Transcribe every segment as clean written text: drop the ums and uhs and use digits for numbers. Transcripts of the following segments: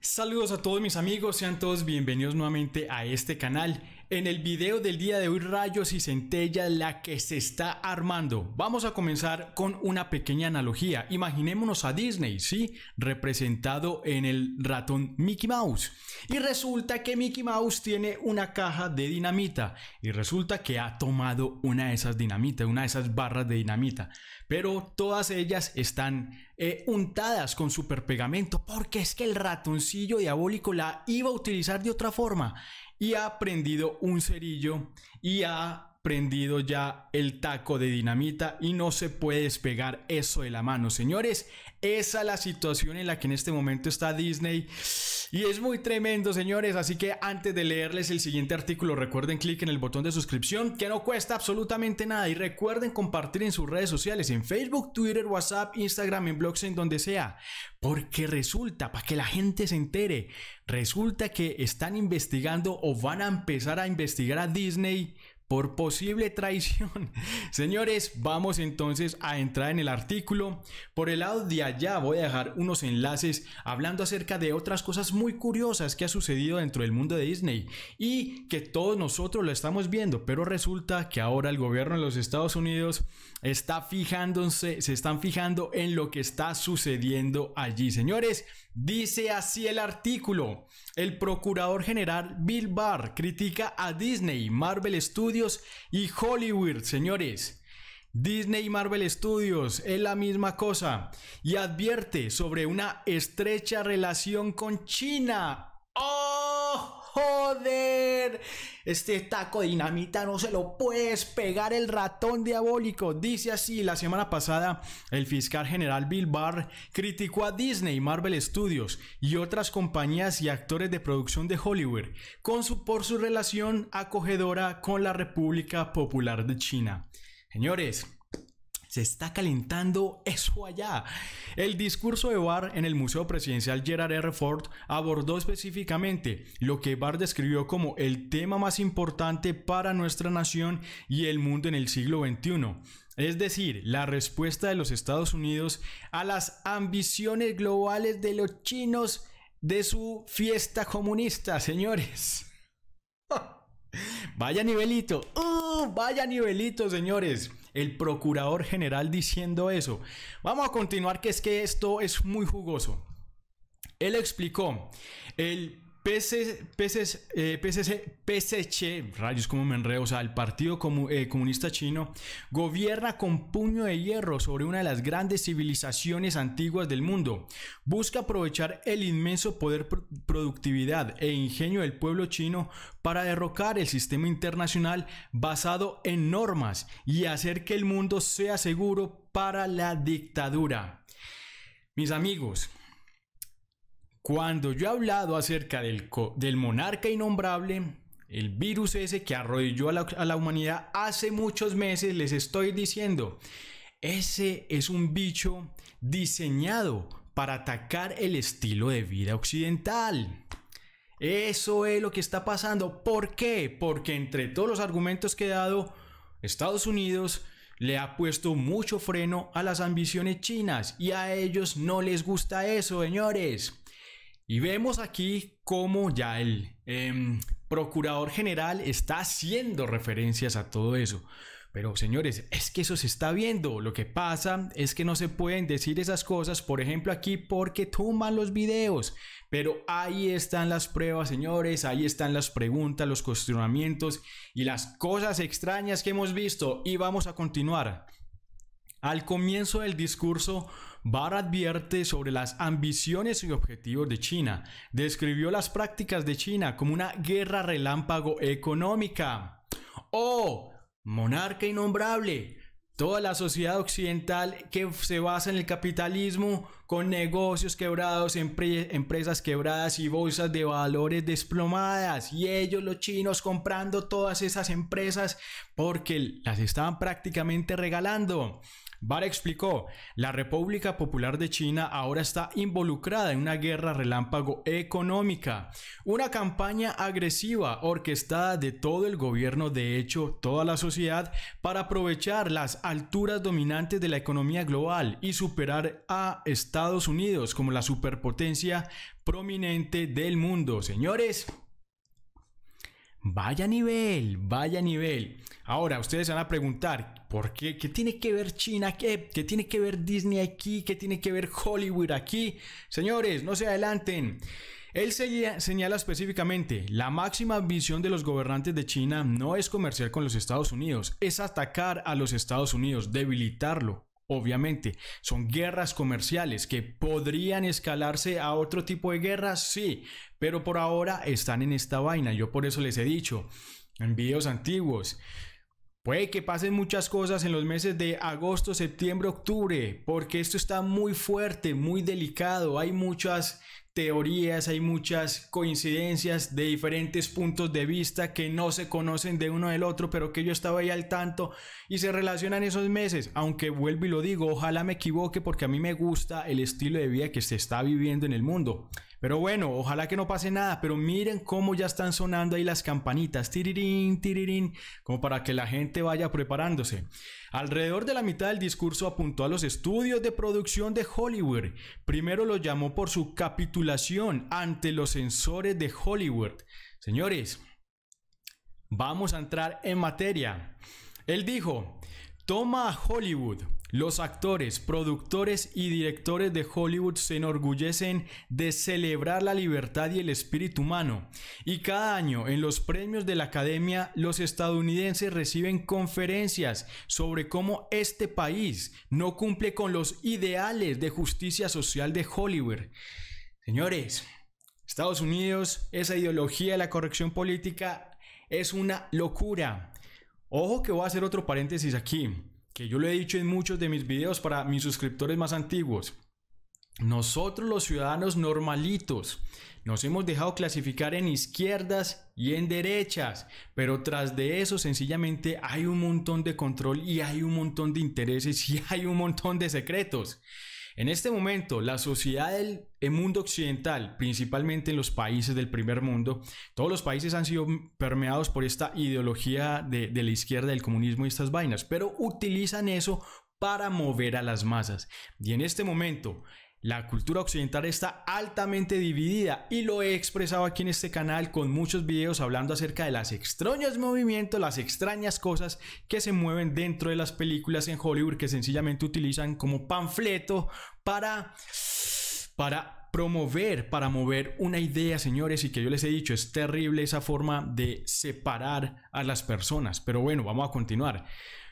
Saludos a todos mis amigos, sean todos bienvenidos nuevamente a este canal. En el video del día de hoy, rayos y centellas, la que se está armando. Vamos a comenzar con una pequeña analogía. Imaginémonos a Disney, sí, representado en el ratón Mickey Mouse. Y resulta que Mickey Mouse tiene una caja de dinamita. Y resulta que ha tomado una de esas dinamitas, una de esas barras de dinamita. Pero todas ellas están untadas con superpegamento, porque es que el ratoncillo diabólico la iba a utilizar de otra forma. Y ha prendido un cerillo y ha prendido ya el taco de dinamita y no se puede despegar eso de la mano. Señores, esa es la situación en la que en este momento está Disney. Y es muy tremendo, señores, así que antes de leerles el siguiente artículo, recuerden clic en el botón de suscripción, que no cuesta absolutamente nada, y recuerden compartir en sus redes sociales, en Facebook, Twitter, WhatsApp, Instagram, en blogs, en donde sea, porque resulta, para que la gente se entere, resulta que están investigando o van a empezar a investigar a Disney por posible traición. Señores, vamos entonces a entrar en el artículo. Por el lado de allá voy a dejar unos enlaces hablando acerca de otras cosas muy curiosas que ha sucedido dentro del mundo de Disney y que todos nosotros lo estamos viendo, pero resulta que ahora el gobierno de los Estados Unidos se están fijando en lo que está sucediendo allí. Señores, dice así el artículo: el procurador general Bill Barr critica a Disney, Marvel Studios y Hollywood. Señores, Disney y Marvel Studios es la misma cosa, y advierte sobre una estrecha relación con China. ¡Oh, joder! Este taco de dinamita no se lo puedes pegar el ratón diabólico. Dice así: la semana pasada, el fiscal general Bill Barr criticó a Disney, Marvel Studios y otras compañías y actores de producción de Hollywood por su relación acogedora con la República Popular de China. Señores, se está calentando eso allá. El discurso de Barr en el Museo Presidencial Gerald R. Ford abordó específicamente lo que Barr describió como el tema más importante para nuestra nación y el mundo en el siglo XXI. Es decir, la respuesta de los Estados Unidos a las ambiciones globales de los chinos de su fiesta comunista, señores. Vaya nivelito, vaya nivelito, señores. El procurador general diciendo eso. Vamos a continuar, que es que esto es muy jugoso. Él explicó: el PCC, rayos, como me enredo, o sea, el Partido Comunista Chino gobierna con puño de hierro sobre una de las grandes civilizaciones antiguas del mundo. Busca aprovechar el inmenso poder, productividad e ingenio del pueblo chino para derrocar el sistema internacional basado en normas y hacer que el mundo sea seguro para la dictadura. Mis amigos, cuando yo he hablado acerca del monarca innombrable, el virus ese que arrodilló a la humanidad hace muchos meses, les estoy diciendo, ese es un bicho diseñado para atacar el estilo de vida occidental. Eso es lo que está pasando. ¿Por qué? Porque entre todos los argumentos que he dado, Estados Unidos le ha puesto mucho freno a las ambiciones chinas y a ellos no les gusta eso, señores. Y vemos aquí cómo ya el procurador general está haciendo referencias a todo eso. Pero, señores, es que eso se está viendo. Lo que pasa es que no se pueden decir esas cosas, por ejemplo, aquí, porque tumban los videos. Pero ahí están las pruebas, señores. Ahí están las preguntas, los cuestionamientos y las cosas extrañas que hemos visto. Y vamos a continuar. Al comienzo del discurso, Barr advierte sobre las ambiciones y objetivos de China. Describió las prácticas de China como una guerra relámpago económica. ¡Oh, monarca innombrable! Toda la sociedad occidental que se basa en el capitalismo, con negocios quebrados, empresas quebradas y bolsas de valores desplomadas. Y ellos, los chinos, comprando todas esas empresas porque las estaban prácticamente regalando. Barr explicó: la República Popular de China ahora está involucrada en una guerra relámpago económica, una campaña agresiva orquestada de todo el gobierno, de hecho toda la sociedad, para aprovechar las alturas dominantes de la economía global y superar a Estados Estados Unidos como la superpotencia prominente del mundo. Señores, vaya nivel, vaya nivel. Ahora, ustedes van a preguntar, ¿por qué? ¿Qué tiene que ver China? ¿Qué tiene que ver Disney aquí? ¿Qué tiene que ver Hollywood aquí? Señores, no se adelanten. Él señala específicamente, la máxima visión de los gobernantes de China no es comerciar con los Estados Unidos, es atacar a los Estados Unidos, debilitarlo. Obviamente, son guerras comerciales que podrían escalarse a otro tipo de guerras, sí, pero por ahora están en esta vaina. Yo por eso les he dicho en videos antiguos, puede que pasen muchas cosas en los meses de agosto, septiembre, octubre, porque esto está muy fuerte, muy delicado. Hay muchas teorías, hay muchas coincidencias de diferentes puntos de vista que no se conocen de uno del otro, pero que yo estaba ahí al tanto y se relacionan esos meses, aunque vuelvo y lo digo, ojalá me equivoque porque a mí me gusta el estilo de vida que se está viviendo en el mundo. Pero bueno, ojalá que no pase nada, pero miren cómo ya están sonando ahí las campanitas, tirirín, tirirín, como para que la gente vaya preparándose. Alrededor de la mitad del discurso apuntó a los estudios de producción de Hollywood. Primero lo llamó por su capitulación ante los censores de Hollywood. Señores, vamos a entrar en materia. Él dijo, toma a Hollywood. Los actores, productores y directores de Hollywood se enorgullecen de celebrar la libertad y el espíritu humano, y cada año en los premios de la Academia los estadounidenses reciben conferencias sobre cómo este país no cumple con los ideales de justicia social de Hollywood. Señores, Estados Unidos, esa ideología de la corrección política es una locura. Ojo que voy a hacer otro paréntesis aquí, que yo lo he dicho en muchos de mis videos para mis suscriptores más antiguos. Nosotros los ciudadanos normalitos nos hemos dejado clasificar en izquierdas y en derechas, pero tras de eso sencillamente hay un montón de control y hay un montón de intereses y hay un montón de secretos. En este momento, la sociedad del mundo occidental, principalmente en los países del primer mundo, todos los países han sido permeados por esta ideología de la izquierda, del comunismo y estas vainas, pero utilizan eso para mover a las masas. Y en este momento, la cultura occidental está altamente dividida y lo he expresado aquí en este canal con muchos videos hablando acerca de los extraños movimientos, las extrañas cosas que se mueven dentro de las películas en Hollywood, que sencillamente utilizan como panfleto para promover, para mover una idea, señores, y que yo les he dicho, es terrible esa forma de separar a las personas. Pero bueno, vamos a continuar.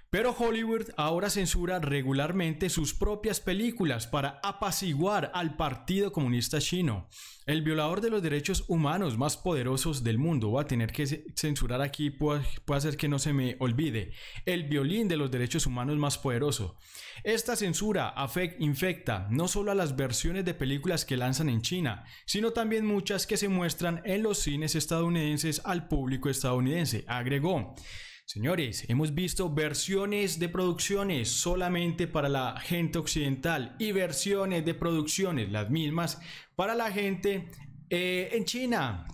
Pero Hollywood ahora censura regularmente sus propias películas para apaciguar al Partido Comunista Chino. El violador de los derechos humanos más poderosos del mundo, va a tener que censurar aquí, puede hacer que no se me olvide, el violín de los derechos humanos más poderoso. Esta censura infecta no solo a las versiones de películas que lanzan en China, sino también muchas que se muestran en los cines estadounidenses al público estadounidense, agregó. Señores, hemos visto versiones de producciones solamente para la gente occidental y versiones de producciones, las mismas, para la gente en China.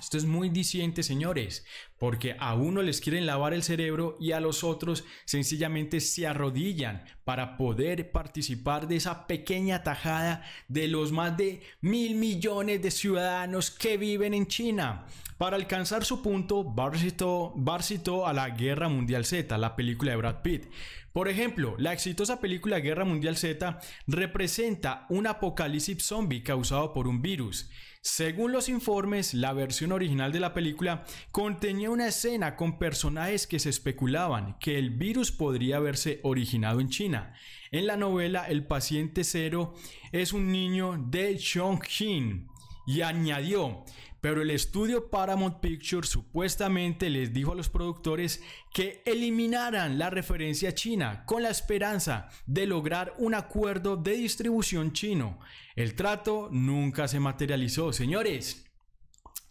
Esto es muy disidente, señores, porque a uno les quieren lavar el cerebro y a los otros sencillamente se arrodillan para poder participar de esa pequeña tajada de los más de 1.000 millones de ciudadanos que viven en China. Para alcanzar su punto, Barr citó a la Guerra Mundial Z, la película de Brad Pitt. Por ejemplo, la exitosa película Guerra Mundial Z representa un apocalipsis zombie causado por un virus. Según los informes, la versión original de la película contenía una escena con personajes que se especulaban que el virus podría haberse originado en China. En la novela, el paciente cero es un niño de Chongqing, y añadió, pero el estudio Paramount Pictures supuestamente les dijo a los productores que eliminaran la referencia china con la esperanza de lograr un acuerdo de distribución chino. El trato nunca se materializó, señores.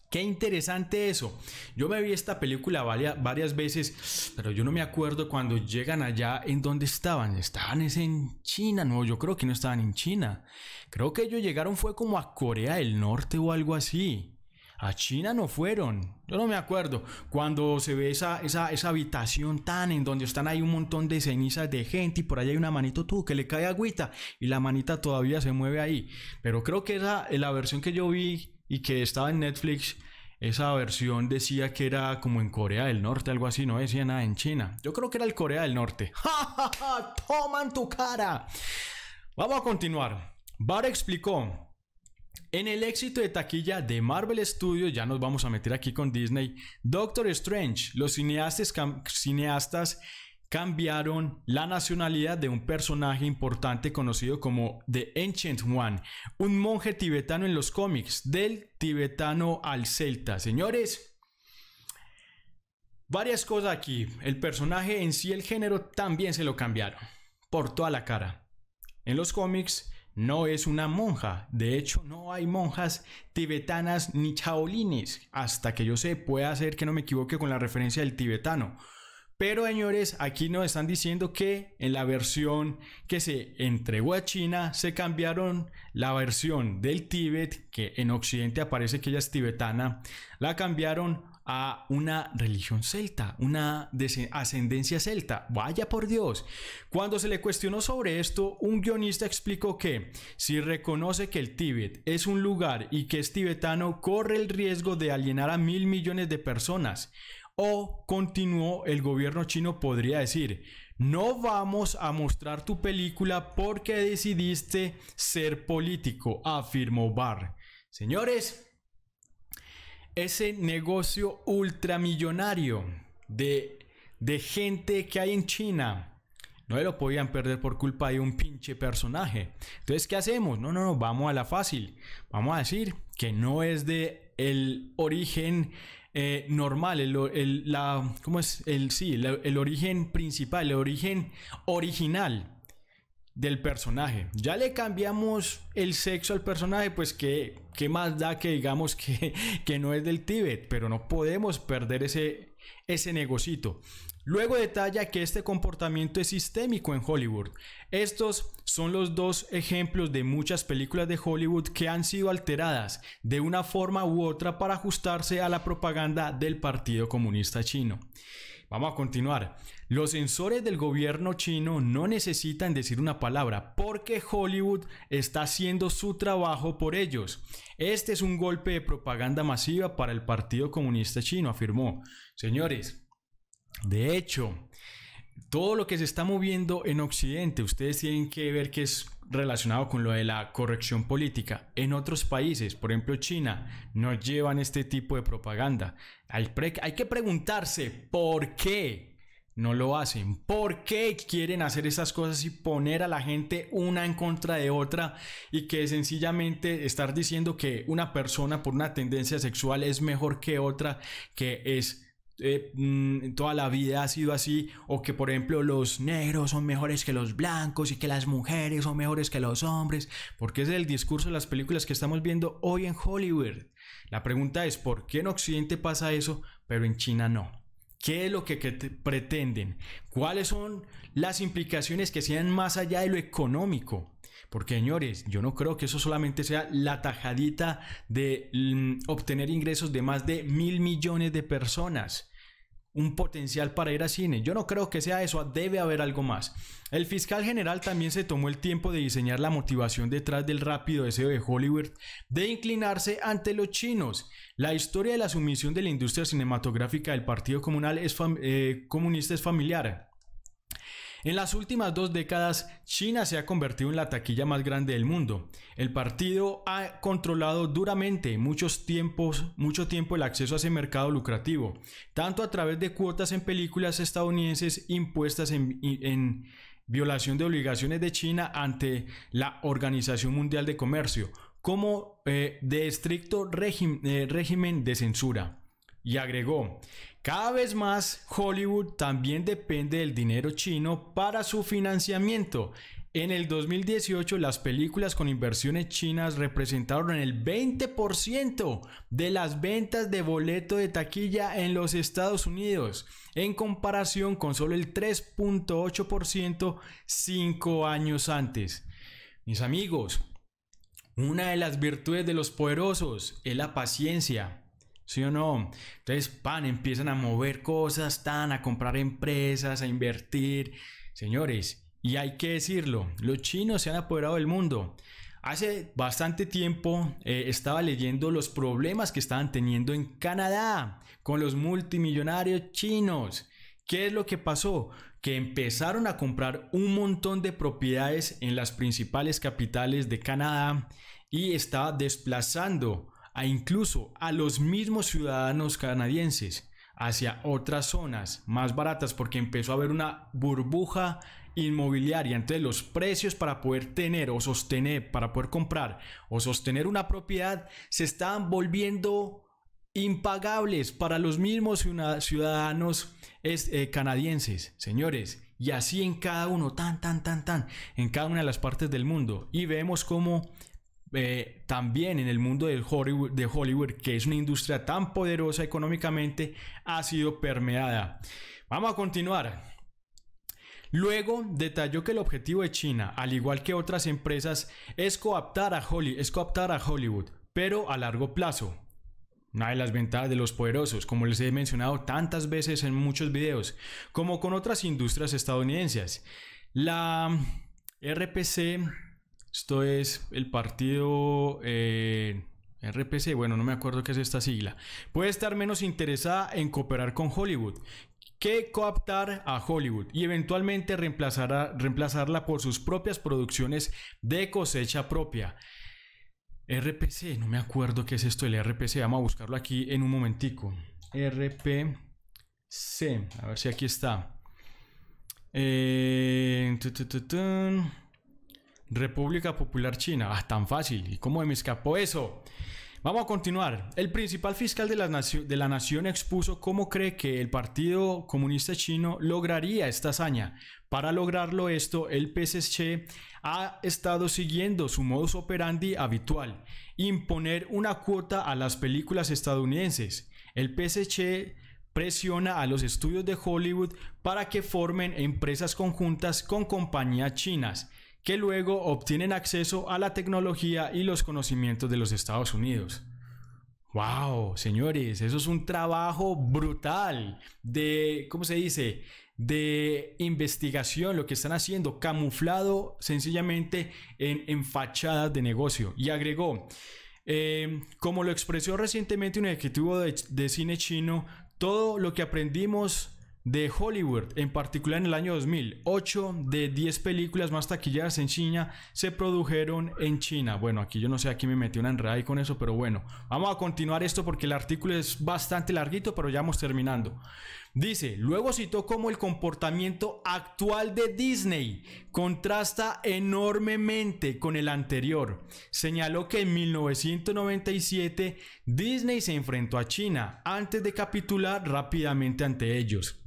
Qué interesante eso. Yo me vi esta película varias veces, pero yo no me acuerdo cuando llegan allá en dónde estaban. Estaban es en China, no, yo creo que no estaban en China. Creo que ellos llegaron fue como a Corea del Norte o algo así. A China no fueron, yo no me acuerdo. Cuando se ve esa habitación tan en donde están ahí un montón de cenizas de gente y por allá hay una manito tú que le cae agüita y la manita todavía se mueve ahí. Pero creo que esa, la versión que yo vi y que estaba en Netflix, esa versión decía que era como en Corea del Norte, algo así, no decía nada en China. Yo creo que era el Corea del Norte. ¡Ja, ja, ja! ¡Toman tu cara! Vamos a continuar. Barr explicó: en el éxito de taquilla de Marvel Studios, ya nos vamos a meter aquí con Disney, Doctor Strange, los cineastas cambiaron la nacionalidad de un personaje importante conocido como The Ancient One, un monje tibetano en los cómics, del tibetano al celta. Señores, varias cosas aquí. El personaje en sí, el género, también se lo cambiaron por toda la cara. En los cómics no es una monja, de hecho no hay monjas tibetanas ni chaolines, hasta que yo sé, puede ser que no me equivoque con la referencia del tibetano. Pero señores, aquí nos están diciendo que en la versión que se entregó a China se cambiaron la versión del Tíbet, que en Occidente aparece que ella es tibetana, la cambiaron a una religión celta, una ascendencia celta. Vaya por Dios. Cuando se le cuestionó sobre esto, un guionista explicó que si reconoce que el Tíbet es un lugar y que es tibetano, corre el riesgo de alienar a 1.000 millones de personas. O, continuó, el gobierno chino podría decir: no vamos a mostrar tu película porque decidiste ser político, afirmó Barr. Señores, ese negocio ultramillonario de gente que hay en China no se lo podían perder por culpa de un pinche personaje. Entonces, ¿qué hacemos? No, vamos a la fácil. Vamos a decir que no es de el origen normal, el origen principal, el origen original del personaje. Ya le cambiamos el sexo al personaje, pues que más da que digamos que no es del Tíbet, pero no podemos perder ese negocito. Luego detalla que este comportamiento es sistémico en Hollywood. Estos son los dos ejemplos de muchas películas de Hollywood que han sido alteradas de una forma u otra para ajustarse a la propaganda del Partido Comunista Chino. Vamos a continuar. Los censores del gobierno chino no necesitan decir una palabra porque Hollywood está haciendo su trabajo por ellos. Este es un golpe de propaganda masiva para el Partido Comunista Chino, afirmó. Señores, de hecho, todo lo que se está moviendo en Occidente, ustedes tienen que ver que es relacionado con lo de la corrección política. En otros países, por ejemplo China, no llevan este tipo de propaganda. Hay que preguntarse por qué no lo hacen, por qué quieren hacer esas cosas y poner a la gente una en contra de otra, y que sencillamente estar diciendo que una persona por una tendencia sexual es mejor que otra, que es toda la vida ha sido así, o que por ejemplo los negros son mejores que los blancos y que las mujeres son mejores que los hombres, porque ese es el discurso de las películas que estamos viendo hoy en Hollywood. La pregunta es ¿por qué en Occidente pasa eso pero en China no? ¿Qué es lo que pretenden? ¿Cuáles son las implicaciones que sean más allá de lo económico? Porque señores, yo no creo que eso solamente sea la tajadita de obtener ingresos de más de 1.000 millones de personas, un potencial para ir a cine. Yo no creo que sea eso, debe haber algo más. El fiscal general también se tomó el tiempo de diseñar la motivación detrás del rápido deseo de Hollywood de inclinarse ante los chinos. La historia de la sumisión de la industria cinematográfica del Partido Comunista es familiar. En las últimas 2 décadas, China se ha convertido en la taquilla más grande del mundo. El partido ha controlado duramente mucho tiempo el acceso a ese mercado lucrativo, tanto a través de cuotas en películas estadounidenses impuestas en violación de obligaciones de China ante la Organización Mundial de Comercio, como de estricto régimen de censura. Y agregó: cada vez más Hollywood también depende del dinero chino para su financiamiento. En el 2018, las películas con inversiones chinas representaron el 20% de las ventas de boleto de taquilla en los Estados Unidos, en comparación con solo el 3.8% 5 años antes. Mis amigos, una de las virtudes de los poderosos es la paciencia. ¿Sí o no? Entonces, pan, empiezan a mover cosas, tan, a comprar empresas, a invertir. Señores, y hay que decirlo, los chinos se han apoderado del mundo. Hace bastante tiempo estaba leyendo los problemas que estaban teniendo en Canadá con los multimillonarios chinos. ¿Qué es lo que pasó? Que empezaron a comprar un montón de propiedades en las principales capitales de Canadá y estaba desplazando a incluso a los mismos ciudadanos canadienses hacia otras zonas más baratas, porque empezó a haber una burbuja inmobiliaria. Entonces los precios para poder tener o sostener, para poder comprar o sostener una propiedad, se estaban volviendo impagables para los mismos ciudadanos canadienses, señores. Y así en cada uno, en cada una de las partes del mundo. Y vemos cómo también en el mundo de Hollywood, que es una industria tan poderosa económicamente, ha sido permeada. Vamos a continuar. Luego detalló que el objetivo de China, al igual que otras empresas, es cooptar a Hollywood, pero a largo plazo. Una de las ventajas de los poderosos, como les he mencionado tantas veces en muchos videos, como con otras industrias estadounidenses. La RPC, esto es el partido RPC, bueno, no me acuerdo qué es esta sigla, puede estar menos interesada en cooperar con Hollywood que cooptar a Hollywood y eventualmente reemplazarla por sus propias producciones de cosecha propia. RPC, no me acuerdo qué es esto del RPC, vamos a buscarlo aquí en un momentico. RPC, a ver si aquí está. República Popular China, tan fácil, ¿y cómo me escapó eso? Vamos a continuar. El principal fiscal de la nación expuso cómo cree que el Partido Comunista Chino lograría esta hazaña. Para lograrlo esto, el PCC ha estado siguiendo su modus operandi habitual: imponer una cuota a las películas estadounidenses. El PCC presiona a los estudios de Hollywood para que formen empresas conjuntas con compañías chinas, que luego obtienen acceso a la tecnología y los conocimientos de los Estados Unidos. ¡Wow! Señores, eso es un trabajo brutal de, ¿cómo se dice?, de investigación, lo que están haciendo, camuflado sencillamente en fachadas de negocio. Y agregó, como lo expresó recientemente un ejecutivo de cine chino, todo lo que aprendimos de Hollywood, en particular en el año 2000, 8 de 10 películas más taquilleras en China se produjeron en China. Bueno, aquí yo no sé, aquí me metí una enredada ahí con eso, pero bueno, vamos a continuar esto porque el artículo es bastante larguito, pero ya vamos terminando. Dice, luego citó cómo el comportamiento actual de Disney contrasta enormemente con el anterior. Señaló que en 1997 Disney se enfrentó a China antes de capitular rápidamente ante ellos.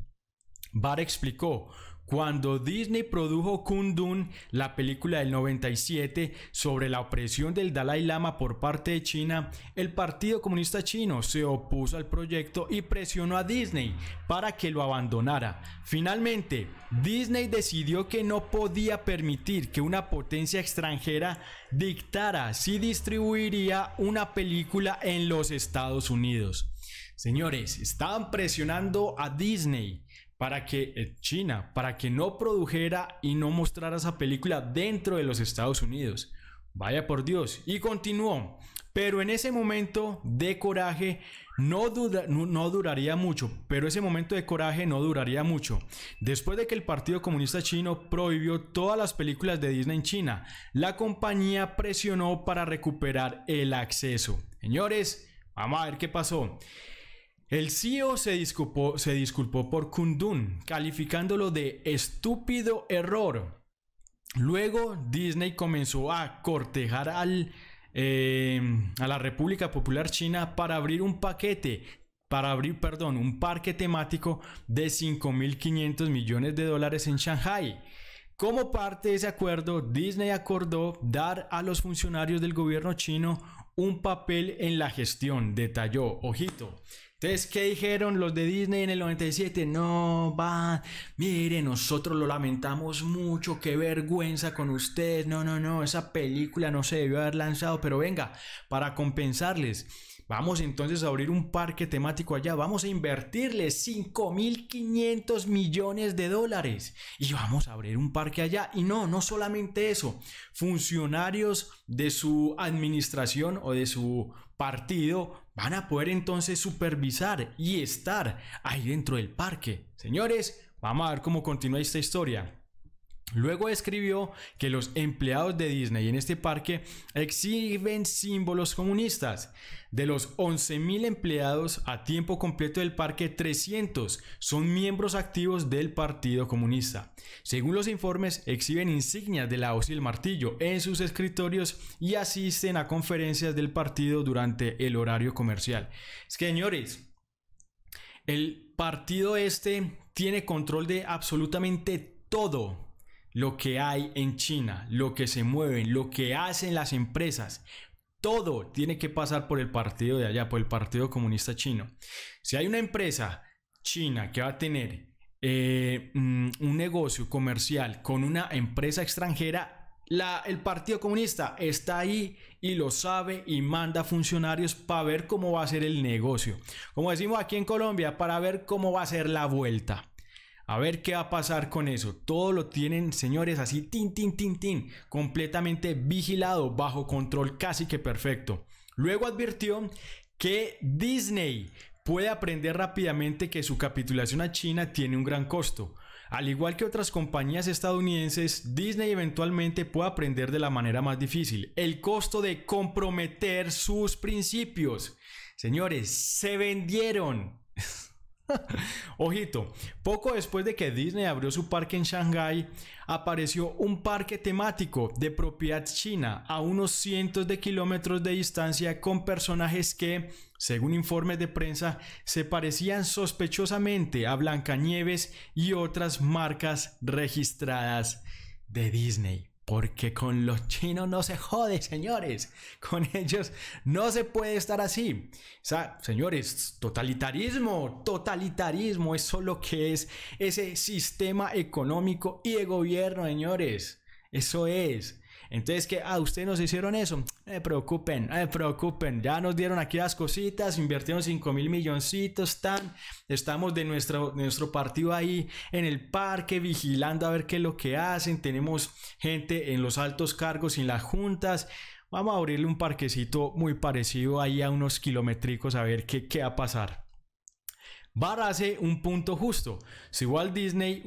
Barr explicó, cuando Disney produjo Kundun, la película del 97 sobre la opresión del Dalai Lama por parte de China, el Partido Comunista Chino se opuso al proyecto y presionó a Disney para que lo abandonara. Finalmente, Disney decidió que no podía permitir que una potencia extranjera dictara si distribuiría una película en los Estados Unidos. Señores, estaban presionando a Disney para que China, para que no produjera y no mostrara esa película dentro de los Estados Unidos. Vaya por Dios. Y continuó, pero en ese momento de coraje no duraría mucho. Después de que el Partido Comunista Chino prohibió todas las películas de Disney en China, la compañía presionó para recuperar el acceso. Señores, vamos a ver qué pasó. El CEO se disculpó por Kundun, calificándolo de estúpido error. Luego Disney comenzó a cortejar a la República Popular China para abrir un parque temático de 5.500 millones de dólares en Shanghái. Como parte de ese acuerdo, Disney acordó dar a los funcionarios del gobierno chino un papel en la gestión, detalló. Ojito. Entonces, ¿qué dijeron los de Disney en el 97? No, va, mire, nosotros lo lamentamos mucho, qué vergüenza con ustedes, no, esa película no se debió haber lanzado, pero venga, para compensarles, Vamos entonces a abrir un parque temático allá, vamos a invertirle $5.500 millones y vamos a abrir un parque allá. Y no solamente eso, funcionarios de su administración o de su partido van a poder entonces supervisar y estar ahí dentro del parque. Señores, vamos a ver cómo continúa esta historia. Luego escribió que los empleados de Disney en este parque exhiben símbolos comunistas. De los 11.000 empleados a tiempo completo del parque, 300 son miembros activos del Partido Comunista. Según los informes, exhiben insignias de la hoz y el martillo en sus escritorios y asisten a conferencias del partido durante el horario comercial. Es que, señores, el partido este tiene control de absolutamente todo lo que hay en China, lo que se mueven, lo que hacen las empresas, todo tiene que pasar por el partido de allá, por el Partido Comunista Chino. Si hay una empresa china que va a tener un negocio comercial con una empresa extranjera, el Partido Comunista está ahí y lo sabe y manda funcionarios para ver cómo va a ser el negocio. Como decimos aquí en Colombia, para ver cómo va a ser la vuelta. A ver qué va a pasar con eso. Todo lo tienen, señores, así, completamente vigilado, bajo control casi que perfecto. Luego advirtió que Disney puede aprender rápidamente que su capitulación a China tiene un gran costo. Al igual que otras compañías estadounidenses, Disney eventualmente puede aprender de la manera más difícil: el costo de comprometer sus principios. Señores, se vendieron. Ojito, poco después de que Disney abrió su parque en Shanghái, apareció un parque temático de propiedad china a unos cientos de kilómetros de distancia, con personajes que, según informes de prensa, se parecían sospechosamente a Blancanieves y otras marcas registradas de Disney. Porque con los chinos no se jode, señores. Con ellos no se puede estar así. O sea, señores, totalitarismo. Totalitarismo, eso es lo que es ese sistema económico y de gobierno, señores. Eso es. Entonces, que a ustedes nos hicieron eso, no se preocupen, no se preocupen, ya nos dieron aquí las cositas, invirtieron 5.000 milloncitos, estamos de nuestro partido ahí en el parque vigilando a ver qué es lo que hacen, tenemos gente en los altos cargos y en las juntas, vamos a abrirle un parquecito muy parecido ahí a unos kilométricos a ver qué va a pasar. Barr hace un punto justo. Si Walt Disney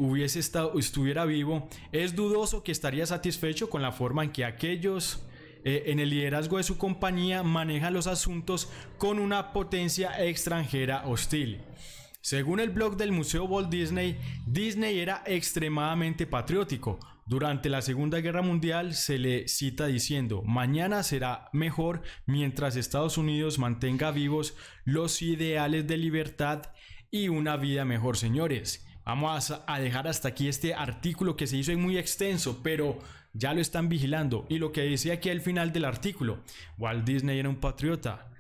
estuviera vivo, es dudoso que estaría satisfecho con la forma en que aquellos en el liderazgo de su compañía manejan los asuntos con una potencia extranjera hostil. Según el blog del Museo Walt Disney, Disney era extremadamente patriótico. Durante la Segunda Guerra Mundial se le cita diciendo: mañana será mejor mientras Estados Unidos mantenga vivos los ideales de libertad y una vida mejor. Señores, vamos a dejar hasta aquí este artículo que se hizo muy extenso, pero ya lo están vigilando. Y lo que decía aquí al final del artículo: Walt Disney era un patriota.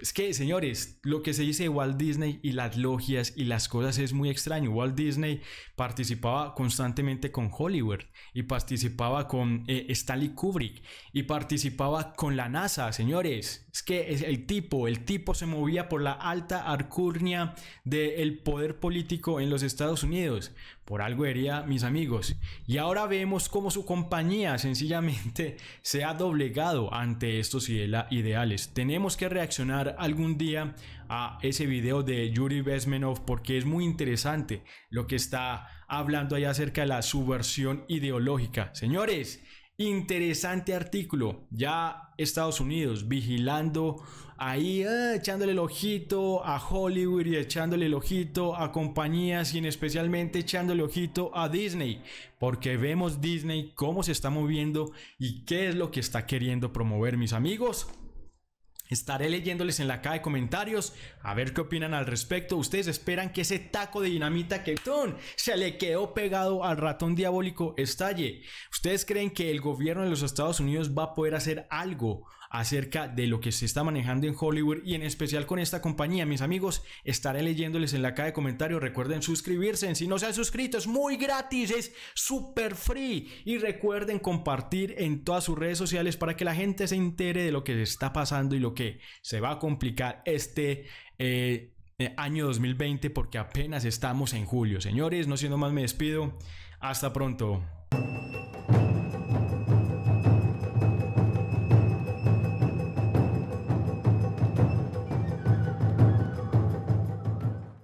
Es que, señores, lo que se dice de Walt Disney y las logias y las cosas es muy extraño. Walt Disney participaba constantemente con Hollywood y participaba con Stanley Kubrick y participaba con la NASA, señores. Es que el tipo se movía por la alta alcurnia del poder político en los Estados Unidos. Por algo diría, mis amigos. Y ahora vemos cómo su compañía sencillamente se ha doblegado ante estos ideales. Tenemos que reaccionar algún día a ese video de Yuri Besmenov, porque es muy interesante lo que está hablando allá acerca de la subversión ideológica. Señores, interesante artículo. Ya Estados Unidos vigilando ahí, echándole el ojito a Hollywood y echándole el ojito a compañías, y en especialmente echándole el ojito a Disney, porque vemos Disney cómo se está moviendo y qué es lo que está queriendo promover, mis amigos. Estaré leyéndoles en la caja de comentarios a ver qué opinan al respecto. Ustedes esperan que ese taco de dinamita que se le quedó pegado al ratón diabólico estalle. ¿Ustedes creen que el gobierno de los Estados Unidos va a poder hacer algo acerca de lo que se está manejando en Hollywood y en especial con esta compañía. Mis amigos, estaré leyéndoles en la caja de comentarios. Recuerden suscribirse, si no se han suscrito es muy gratis, es super free, y recuerden compartir en todas sus redes sociales para que la gente se entere de lo que está pasando y lo que se va a complicar este año 2020, porque apenas estamos en julio. Señores, no siendo más, me despido. Hasta pronto.